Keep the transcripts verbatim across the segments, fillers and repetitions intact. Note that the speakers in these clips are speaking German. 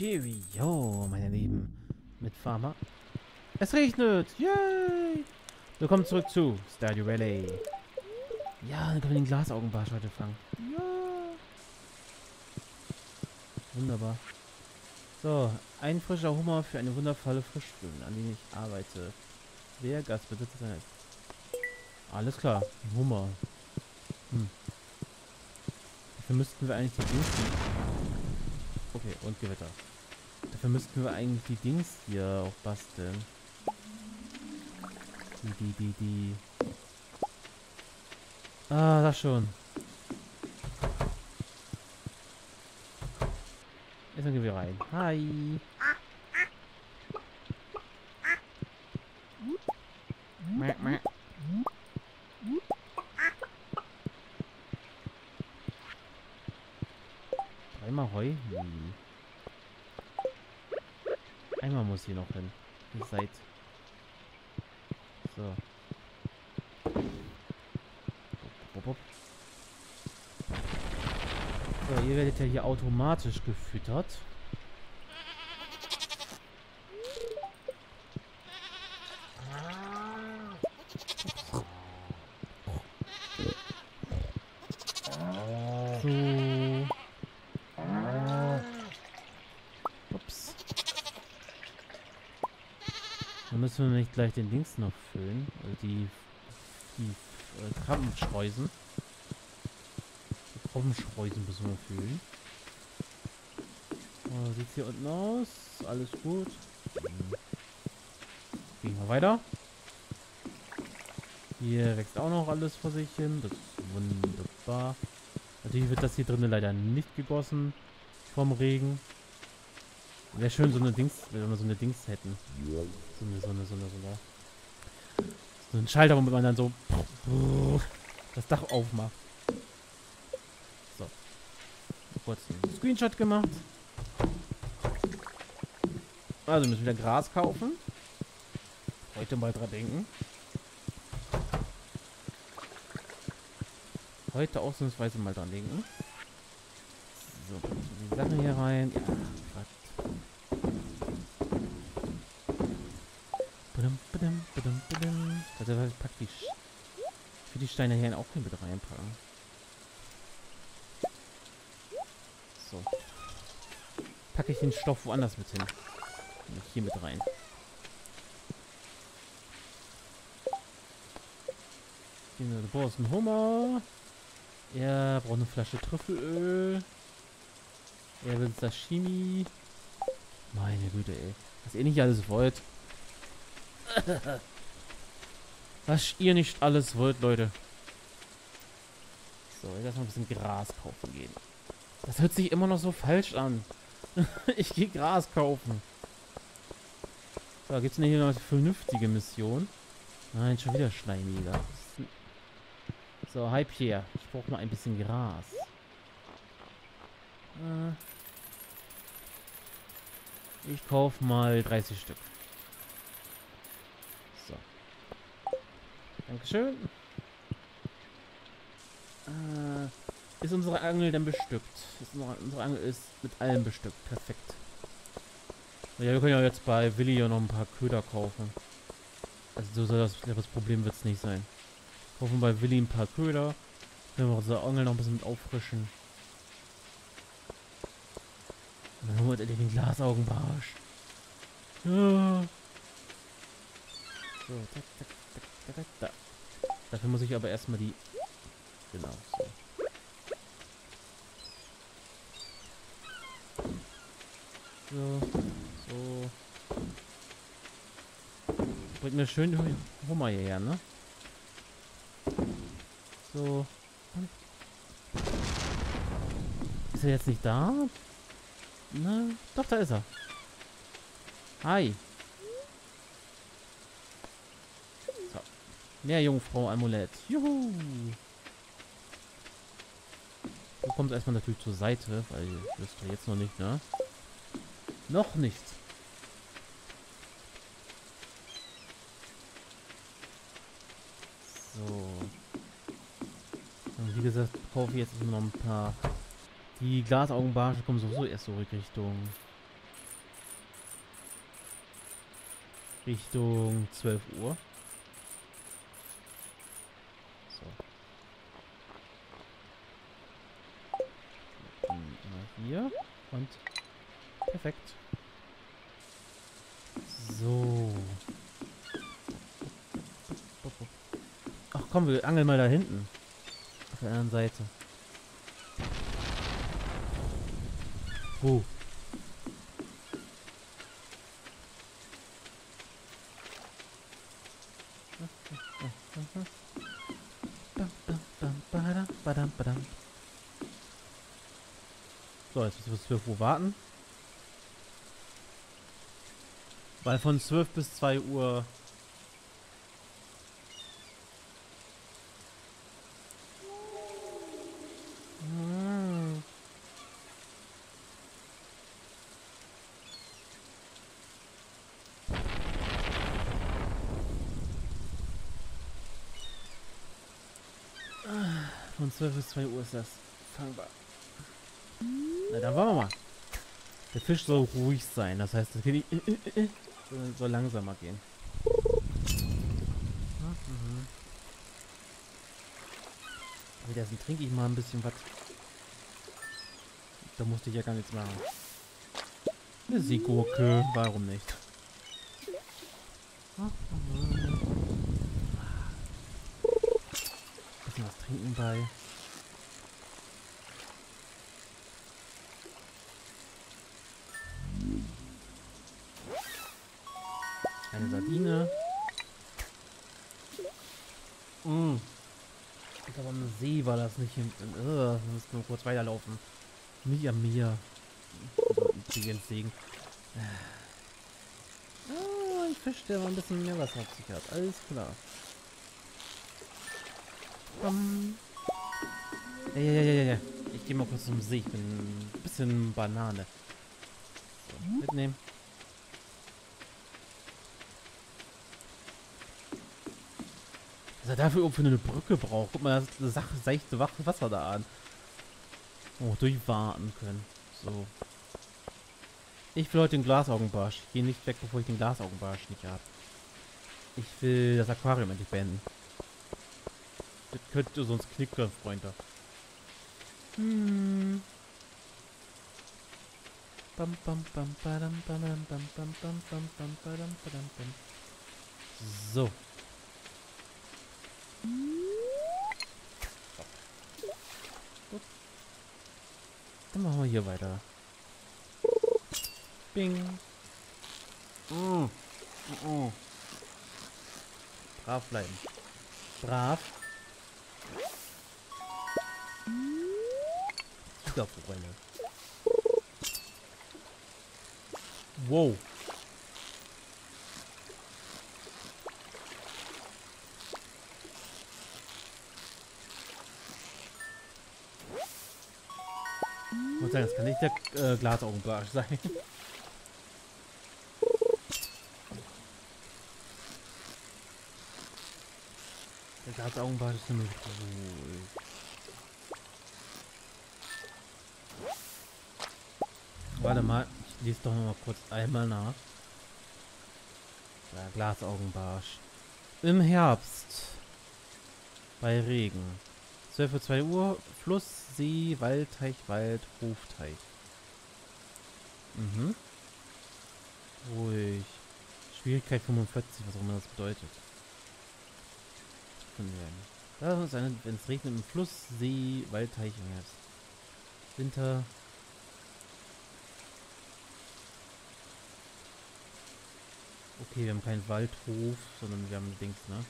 Cheerio, meine Lieben. Mit Farmer. Es regnet. Yay. Willkommen zurück zu Stardew Valley. Ja, dann können wir den Glasaugenbarsch heute fangen. Ja. Wunderbar. So, ein frischer Hummer für eine wundervolle Frischbühne, an denen ich arbeite. Wer Gastbesitzer sein? Alles klar, Hummer. Hm. Dafür müssten wir eigentlich die Dings hier... Okay, und Gewitter. Dafür müssten wir eigentlich die Dings hier auch basteln. Die, die, die, die... Ah, das schon. Jetzt gehen wir rein. Hi. Dreimal Heu. Einmal muss hier noch hin. Ihr seid. So. So, ihr werdet ja hier automatisch gefüttert. So. Ups. Dann müssen wir nicht gleich den Dings noch füllen. Also die, die äh, Krabbenschreusen. Krabbenschreusen müssen wir füllen. Oh, sieht es hier unten aus? Alles gut. Gehen wir weiter. Hier wächst auch noch alles vor sich hin. Das ist wunderbar. Natürlich wird das hier drinnen leider nicht gegossen. Vom Regen. Wäre schön, so eine Dings, wenn wir so eine Dings hätten. So eine, so eine, so eine, so eine. So ein Schalter, womit man dann so das Dach aufmacht. So. Kurz einen Screenshot gemacht. Also müssen wir wieder Gras kaufen. Heute mal dran denken. Heute ausnahmsweise mal dran denken. So, die Sachen hier rein. Ja, badum, badum, badum, badum. Also ich pack die Sch für die Steine hier auch mit reinpacken. So. Packe ich den Stoff woanders mit hin. Hier mit rein. Hier brauchst du einen Hummer. Er braucht eine Flasche Trüffelöl. Er will Sashimi. Meine Güte, ey. Was ihr nicht alles wollt. Was ihr nicht alles wollt, Leute. So, jetzt erstmal ein bisschen Gras kaufen gehen. Das hört sich immer noch so falsch an. Ich gehe Gras kaufen. So, gibt es denn hier noch eine vernünftige Mission? Nein, schon wieder Schleimjäger. So, hi Pierre. Ich brauche mal ein bisschen Gras. Ich kaufe mal dreißig Stück. So. Dankeschön. Ist unsere Angel denn bestückt? Ist unsere, unsere Angel ist mit allem bestückt. Perfekt. Ja, wir können ja jetzt bei Willi ja noch ein paar Köder kaufen. Also so soll das, das Problem wird es nicht sein. Kaufen bei Willi ein paar Köder. Können wir unsere Angel noch ein bisschen mit auffrischen. Und dann holen wir endlich den Glasaugenbarsch. Ja. So, tak, tak, tak, tak, tak, da. Dafür muss ich aber erstmal die... Genau, so. So, so. Bringt mir schön Hummer hierher, ne? So. Ist er jetzt nicht da? Ne? Doch, da ist er. Hi. So. Meerjungfrau-Amulett. Juhu. Du kommst erstmal natürlich zur Seite, weil das ist ja jetzt noch nicht, ne? Noch nicht. So. Und wie gesagt, kaufe ich jetzt noch ein paar. Die Glasaugenbarsche kommen sowieso erst so Richtung Richtung zwölf Uhr. So. Hier. Und perfekt. So. Ach komm, wir angeln mal da hinten. Auf der anderen Seite. Huh. So, jetzt müssen wir bis zwölf Uhr warten. Weil von zwölf bis zwei Uhr... Von zwölf bis zwei Uhr ist das fangbar. Na, dann wollen wir mal. Der Fisch soll ruhig sein, das heißt, das geht nicht, äh, äh, äh, soll langsamer gehen. Mhm. Währenddessen trinke ich mal ein bisschen was. Da musste ich ja gar nichts machen. Eine Seegurke, warum nicht? Bisschen was trinken bei. Eine Sardine. Mm. Ich glaube, am See war das nicht hinten. Äh, wir müssen nur kurz weiterlaufen. Nicht am Meer. Also, entgegen. Oh, ein Fisch, der war ein bisschen mehr Wasser auf sich hat. Alles klar. Um. Ja, ja, ja, ja, ja. Ich gehe mal kurz zum See. Ich bin ein bisschen Banane. So, mitnehmen. Dafür ob für eine Brücke braucht. Guck mal, das Sache, seichte Wasser da an. Oh, durchwarten können. So. Ich will heute den Glasaugenbarsch. Ich gehe nicht weg, bevor ich den Glasaugenbarsch nicht habe. Ich will das Aquarium endlich beenden. Das könnte sonst knicken, Freunde. Hm. Bam, bam, bam, badam, badam, bam, bam, bam, bam, bam, badam, badam, bam. So. Dann machen wir hier weiter. Bing. Mm. Mm-mm. Brav bleiben. Brav. Zuckerfreunde. Wow. Das kann nicht der äh, Glasaugenbarsch sein. Der Glasaugenbarsch ist nämlich ruhig. Warte mal, ich lese doch noch mal kurz einmal nach. Der Glasaugenbarsch. Im Herbst. Bei Regen. zwölf Uhr, zwei Uhr, Fluss, See, Waldteich, Wald, Hofteich. Mhm. Ruhig. Schwierigkeit fünfundvierzig, was auch immer das bedeutet. Da ist eine, wenn es regnet, im Fluss, See, Waldteich im Herbst. Winter. Okay, wir haben keinen Waldhof, sondern wir haben Dings, ne?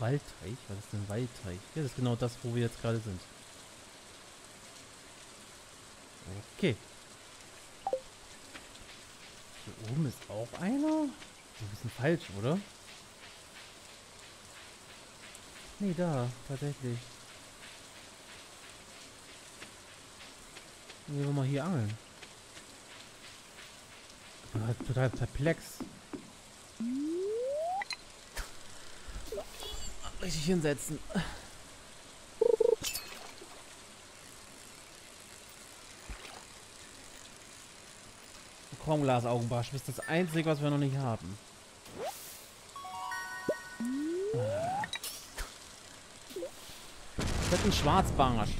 Waldteich? Was ist denn Waldteich? Ja, das ist genau das, wo wir jetzt gerade sind. Okay. Hier oben ist auch einer? Das ist ein bisschen falsch, oder? Nee, da. Tatsächlich. Dann gehen wir mal hier angeln. Ich bin halt total perplex. Richtig hinsetzen. Komm, Glasaugenbarsch, bist das Einzige, was wir noch nicht haben. Das ist ein Schwarzbarsch.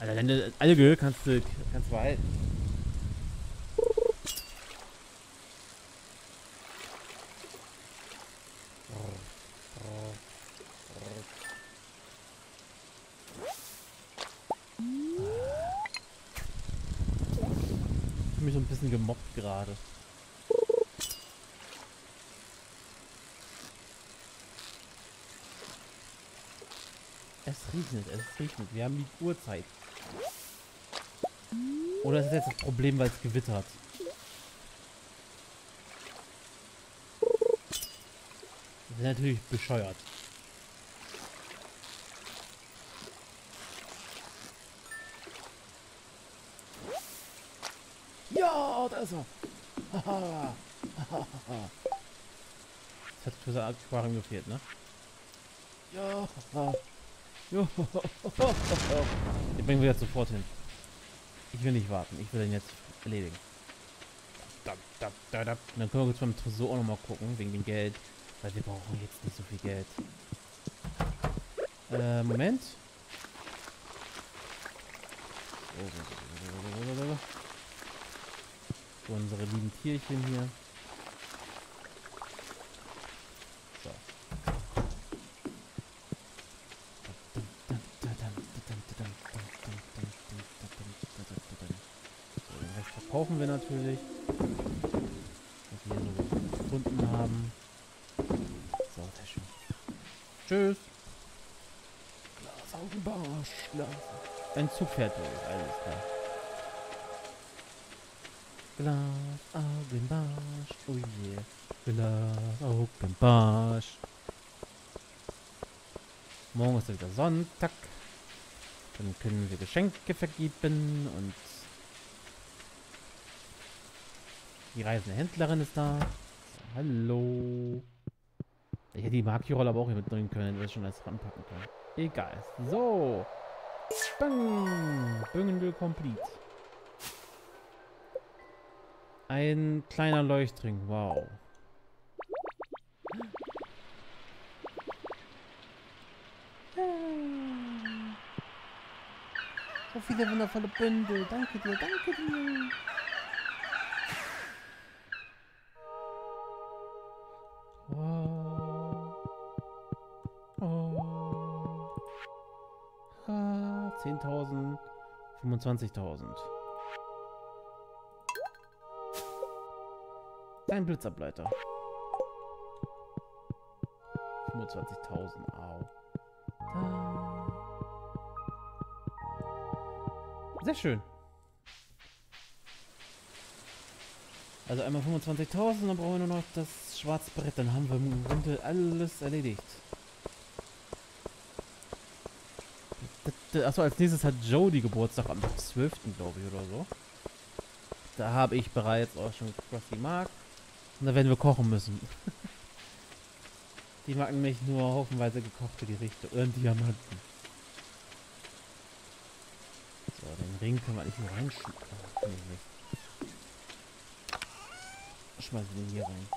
Alter, deine Alge kannst du kannst behalten. Ich fühle mich so ein bisschen gemobbt gerade. Es regnet, es regnet. Wir haben die Uhrzeit. Oder ist das jetzt das Problem, weil es gewittert? Das ist natürlich bescheuert. Ja, da ist er. Haha. Das hat für das Aquarium gefehlt, ne? Ja. Jo, ho, ho, ho, ho. Den bringen wir jetzt sofort hin. Ich will nicht warten. Ich will den jetzt erledigen. Da, da, da, da. Und dann können wir jetzt beim Tresor auch nochmal gucken, wegen dem Geld. Weil wir brauchen jetzt nicht so viel Geld. Äh, Moment. So, unsere lieben Tierchen hier. Brauchen wir natürlich, was wir hier so gefunden haben. So, sehr schön. Tschüss. Glasaugenbarsch. Glas. Ein Zug fährt durch, alles klar. Glasaugenbarsch. Oh je. Yeah. Glasaugenbarsch. Morgen ist wieder Sonntag. Dann können wir Geschenke vergeben und die reisende Händlerin ist da. So, hallo. Ich hätte die Marki-Rolle aber auch hier mitnehmen können, wenn wir es schon als ranpacken können. Egal. So. Bang. Büngendel complete. Ein kleiner Leuchtring. Wow. So viele wundervolle Bündel. Danke dir, danke dir. zehntausend, fünfundzwanzigtausend. Dein Blitzableiter. fünfundzwanzigtausend, au. Sehr schön. Also einmal fünfundzwanzigtausend, dann brauchen wir nur noch das Schwarzbrett. Dann haben wir im Grunde alles erledigt. Achso, als nächstes hat Jody Geburtstag am zwölften glaube ich oder so. Da habe ich bereits auch schon Crossy Mark. Und da werden wir kochen müssen. Die mag nämlich nur haufenweise gekochte Gerichte und Diamanten. So, den Ring kann man nicht nur reinschieben. Kann ich nicht. Schmeißen wir den hier rein.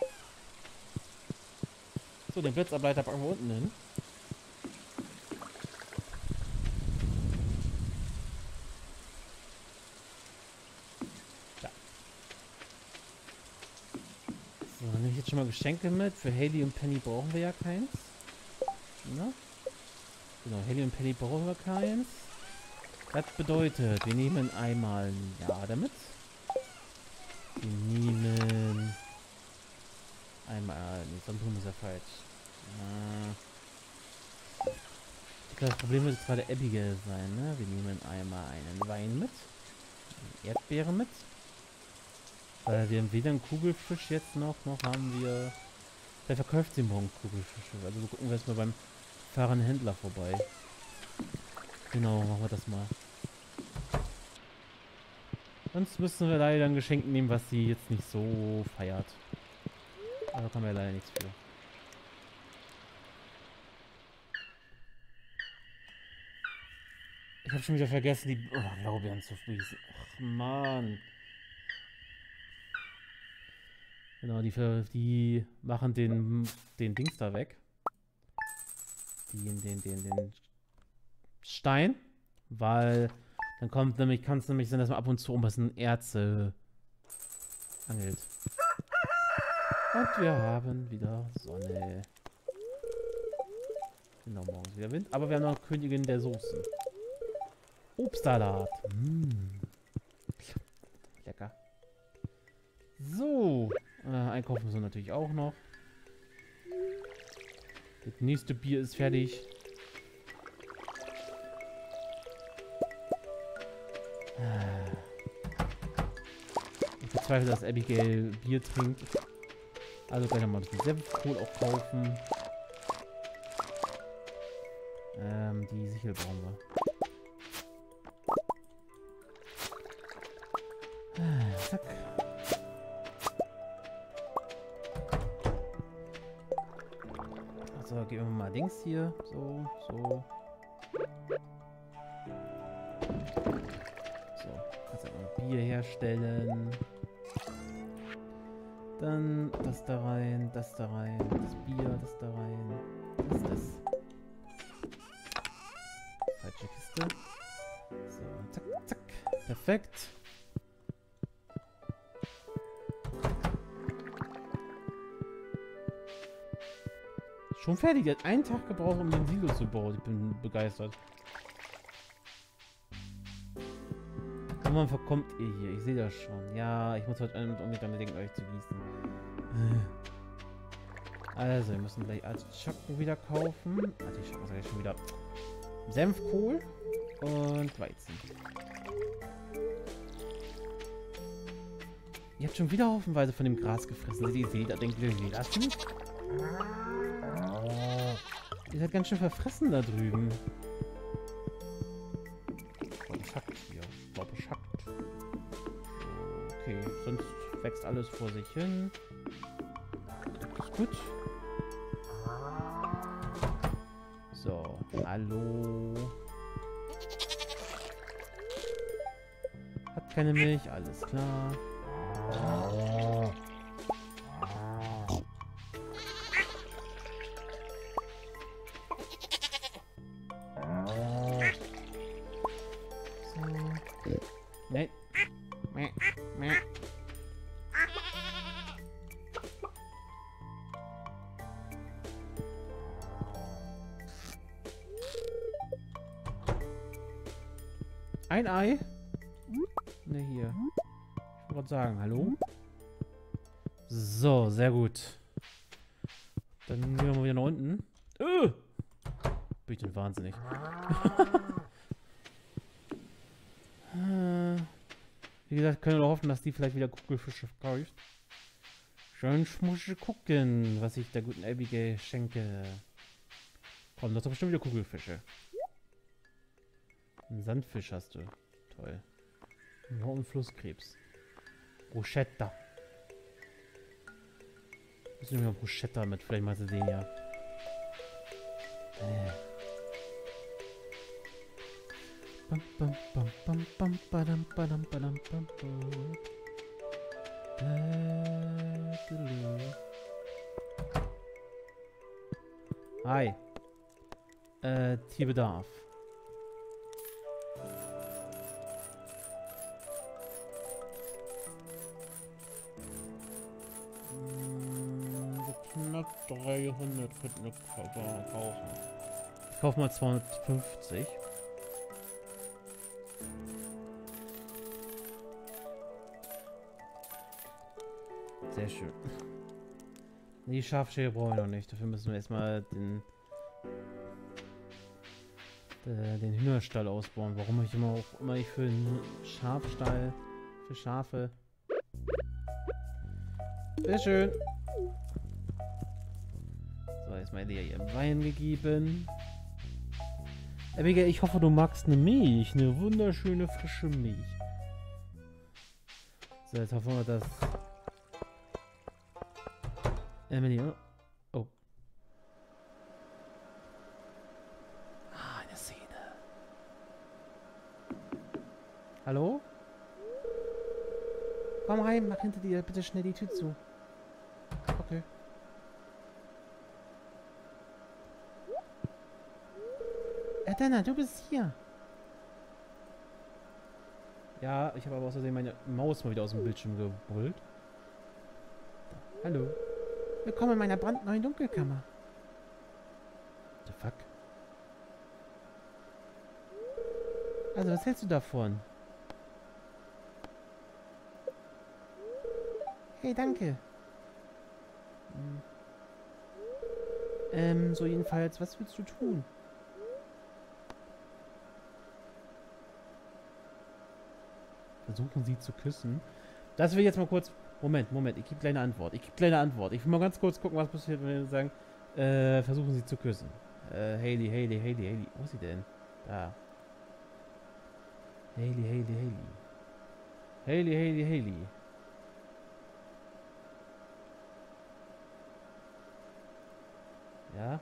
So, den Blitzableiter packen wir unten hin. Schon mal Geschenke mit. Für Haley und Penny brauchen wir ja keins. Na? Genau, Haley und Penny brauchen wir keins. Das bedeutet, wir nehmen einmal ein Ja damit. Wir nehmen einmal... Nee, sonst ist ja falsch. Na. Das Problem wird jetzt gerade Abigail sein, ne? Wir nehmen einmal einen Wein mit. Erdbeeren mit. Weil wir haben weder einen Kugelfisch jetzt noch, noch haben wir... Der verkauft sie morgen Kugelfische. Also gucken wir jetzt mal beim fahrenden Händler vorbei. Genau, machen wir das mal. Sonst müssen wir leider ein Geschenk nehmen, was sie jetzt nicht so feiert. Aber da kann man ja leider nichts für. Ich habe schon wieder vergessen, die oh, Blaubeeren zu sprießen. Ach, Mann. Genau, die, die machen den, den Dings da weg. Den, den, den, den Stein. Weil dann kommt nämlich, kann es nämlich sein, dass man ab und zu um was in Erze angelt. Und wir haben wieder Sonne. Genau, morgens wieder Wind. Aber wir haben noch Königin der Soßen. Obstsalat. Mm. Lecker. So. Äh, einkaufen müssen wir natürlich auch noch. Das nächste Bier ist fertig. Ich bezweifle, dass Abigail Bier trinkt. Also gleich nochmal ein bisschen Senfkohl auch kaufen. Ähm, die Sichel brauchen wir. Zack. Also gehen wir mal links hier. So, so. So, kannst du auch mal Bier herstellen. Dann das da rein, das da rein, das Bier, das da rein. Das ist das. Falsche Kiste. So, zack, zack. Perfekt. Schon fertig. Er hat einen Tag gebraucht, um den Silo zu bauen. Ich bin begeistert. Und wann verkommt ihr hier? Ich sehe das schon. Ja, ich muss heute unbedingt damit denken, euch zu gießen. Also, wir müssen gleich Artischocken wieder kaufen. Artischocken sage ich schon wieder. Senfkohl und Weizen. Ihr habt schon wieder haufenweise von dem Gras gefressen. Ihr seht, da denkt ihr, seht das nicht? Ihr seid ganz schön verfressen da drüben. Voll beschackt hier. Voll beschackt. Okay, sonst wächst alles vor sich hin. Ist gut. So, hallo. Hat keine Milch, alles klar. Ein Ei? Ne, hier. Ich wollte gerade sagen, hallo? So, sehr gut. Dann gehen wir mal wieder nach unten. Öh! Bin ich denn wahnsinnig. Wie gesagt, können wir hoffen, dass die vielleicht wieder Kugelfische verkauft. Schön schmuschig gucken, was ich der guten Abigail schenke. Komm, das ist bestimmt wieder Kugelfische. Einen Sandfisch hast du. Toll. Ja, und Flusskrebs. Bruschetta. Müssen wir mal Bruschetta mit. Vielleicht mal sehen, ja. Äh. Bam, bam, bam, bam, bam, badam, badam, badam, bam, bam. Hi. Äh, Tierbedarf. dreihundert könnten wir kaufen. Ich kaufe mal zweihundertfünfzig. Sehr schön. Die Schafschere brauchen wir noch nicht. Dafür müssen wir erstmal den, den Hühnerstall ausbauen. Warum ich immer auch immer ich für einen Schafstall, für Schafe. Sehr schön. Mal dir ihren Wein gegeben. Abigail, ich hoffe, du magst eine Milch. Eine wunderschöne, frische Milch. So, jetzt hoffen wir, dass Emily... Oh. Ah, eine Szene. Hallo? Komm rein, mach hinter dir bitte schnell die Tür zu. Okay. Adana, du bist hier. Ja, ich habe aber aus Versehen meine Maus mal wieder aus dem Bildschirm gebrüllt. Hallo. Willkommen in meiner brandneuen Dunkelkammer. The fuck? Also, was hältst du davon? Hey, danke. Hm. Ähm, so jedenfalls, was willst du tun? Versuchen sie zu küssen. Das will ich jetzt mal kurz... Moment, Moment, ich gebe gleich eine Antwort. Ich gebe gleich eine Antwort. Ich will mal ganz kurz gucken, was passiert, wenn wir sagen, äh, versuchen sie zu küssen. Äh, Haley, Haley, Haley, Haley. Wo ist sie denn? Da. Haley, Haley, Haley. Haley, Haley, Haley. Ja?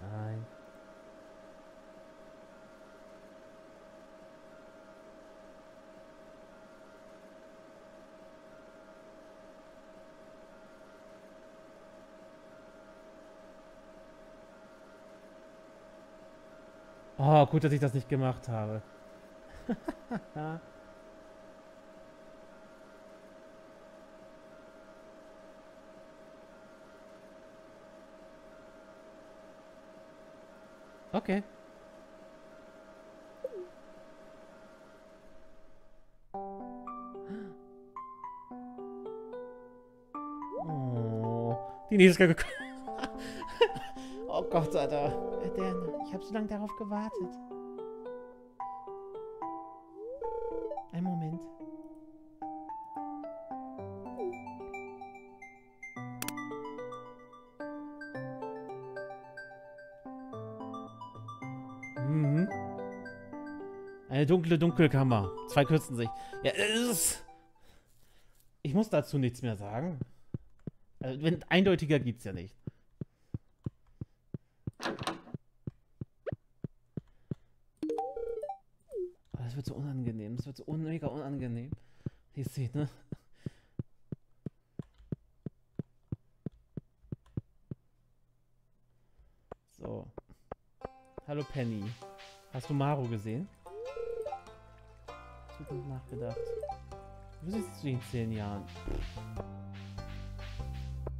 Nein. Oh, gut, dass ich das nicht gemacht habe. Okay. Oh, die nächste ist gekommen. Oh Gott, Alter. Adana, ich habe so lange darauf gewartet. Ein Moment. Mhm. Eine dunkle Dunkelkammer. Zwei kürzen sich. Ja, ich muss dazu nichts mehr sagen. Also, wenn, eindeutiger geht's ja nicht. Das wird so unangenehm, das wird so un mega unangenehm. Die Szene. So. Hallo Penny. Hast du Maru gesehen? Ich hab nicht nachgedacht. Wo siehst du in zehn Jahren?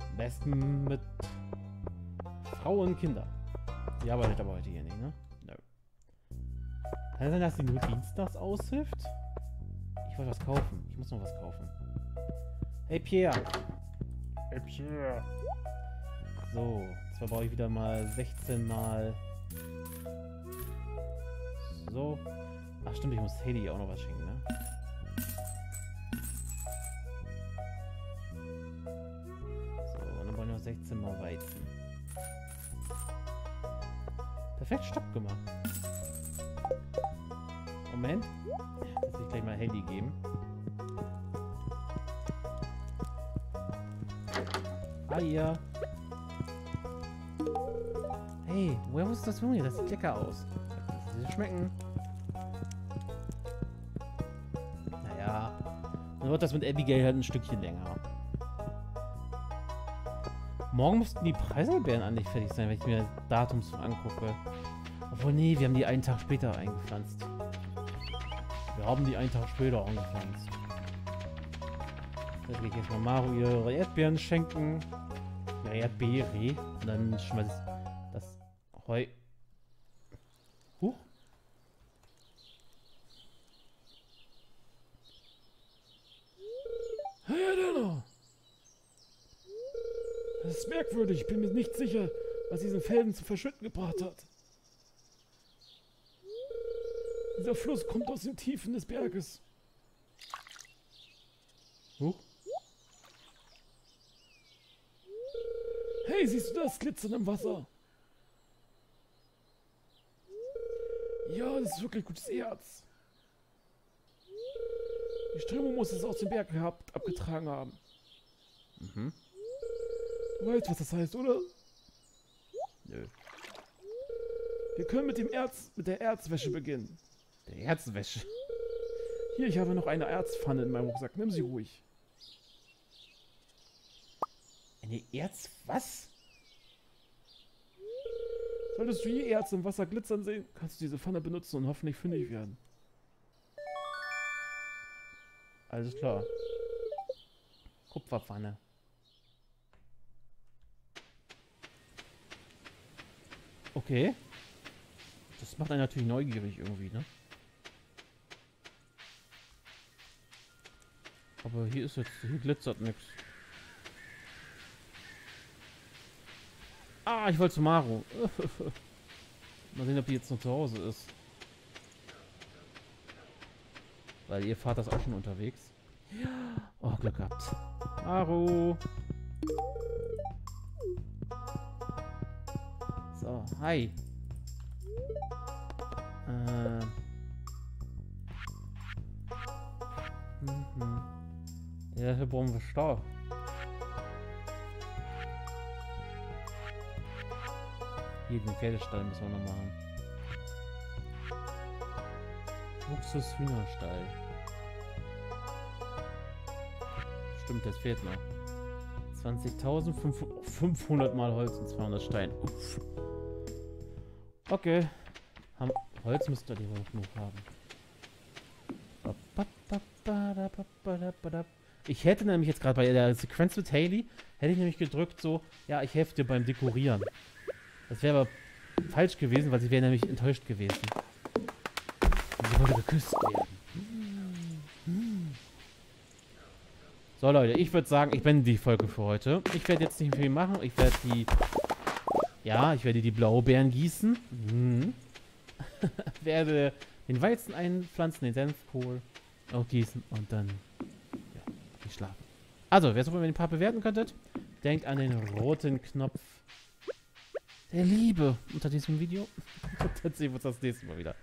Am besten mit Frau und Kinder. Die arbeitet aber heute hier nicht, ne? Kann es sein, dass sie nur dienstags aushilft? Ich wollte was kaufen. Ich muss noch was kaufen. Hey Pierre! Hey Pierre! So, jetzt verbaue ich wieder mal sechzehn mal. So. Ach stimmt, ich muss Haley auch noch was schenken, ne? So, und dann wollen wir noch sechzehn mal Weizen. Perfekt, Stopp gemacht. Moment, dass ich gleich mal Handy geben. Ah ja. Hey, woher wusstest du das von mir? Das sieht lecker aus. Das schmecken. Naja, dann wird das mit Abigail halt ein Stückchen länger. Morgen mussten die Preiselbeeren eigentlich fertig sein, wenn ich mir das Datum angucke. Obwohl, nee, wir haben die einen Tag später eingepflanzt. Wir haben die einen Tag später angepflanzt. Jetzt gehe ich jetzt mal Maru ihre Erdbeeren schenken. Ihre Erdbeere. Und dann schmeiß ich das Heu. Huch. Hey, Adana! Das ist merkwürdig. Ich bin mir nicht sicher, was diesen Felsen zu verschütten gebracht hat. Dieser Fluss kommt aus den Tiefen des Berges. Huch. Hey, siehst du das Glitzern im Wasser? Ja, das ist wirklich gutes Erz. Die Strömung muss es aus den Bergen ab abgetragen haben. Mhm. Du weißt, was das heißt, oder? Nö. Wir können mit dem Erz, mit der Erzwäsche beginnen. Der Erzwäsche? Hier, ich habe noch eine Erzpfanne in meinem Rucksack. Nimm sie ruhig. Eine Erz... Was? Solltest du je Erz im Wasser glitzern sehen, kannst du diese Pfanne benutzen und hoffentlich fündig werden. Alles klar. Kupferpfanne. Okay. Das macht einen natürlich neugierig irgendwie, ne? Aber hier ist jetzt... Hier glitzert nichts. Ah, ich wollte zu Maru. Mal sehen, ob die jetzt noch zu Hause ist. Weil ihr Vater ist auch schon unterwegs. Oh, Glück gehabt. Maru. So, hi. Äh. Mhm. Ja, hier brauchen wir Stau. Hier den Pferdestall müssen wir noch machen. Luxus-Hühnerstall. Stimmt, das fehlt noch. zwanzigtausendfünfhundert mal Holz und zweihundert Stein. Uff. Okay. Haben, Holz müsst ihr die wohl genug haben. Ich hätte nämlich jetzt gerade bei der Sequenz mit Haley, hätte ich nämlich gedrückt so, ja, ich helfe dir beim Dekorieren. Das wäre aber falsch gewesen, weil sie wäre nämlich enttäuscht gewesen. Und sie wollte geküsst werden. So Leute, ich würde sagen, ich beende die Folge für heute. Ich werde jetzt nicht viel machen. Ich werde die... Ja, ich werde die Blaubeeren gießen. Mhm. Werde den Weizen einpflanzen, den Senfkohl auch gießen und dann... Ja, ich schlafe. Also, wer so wenn ihr den Part bewerten könntet, denkt an den roten Knopf der Liebe unter diesem Video. Und dann sehen wir uns das nächste Mal wieder.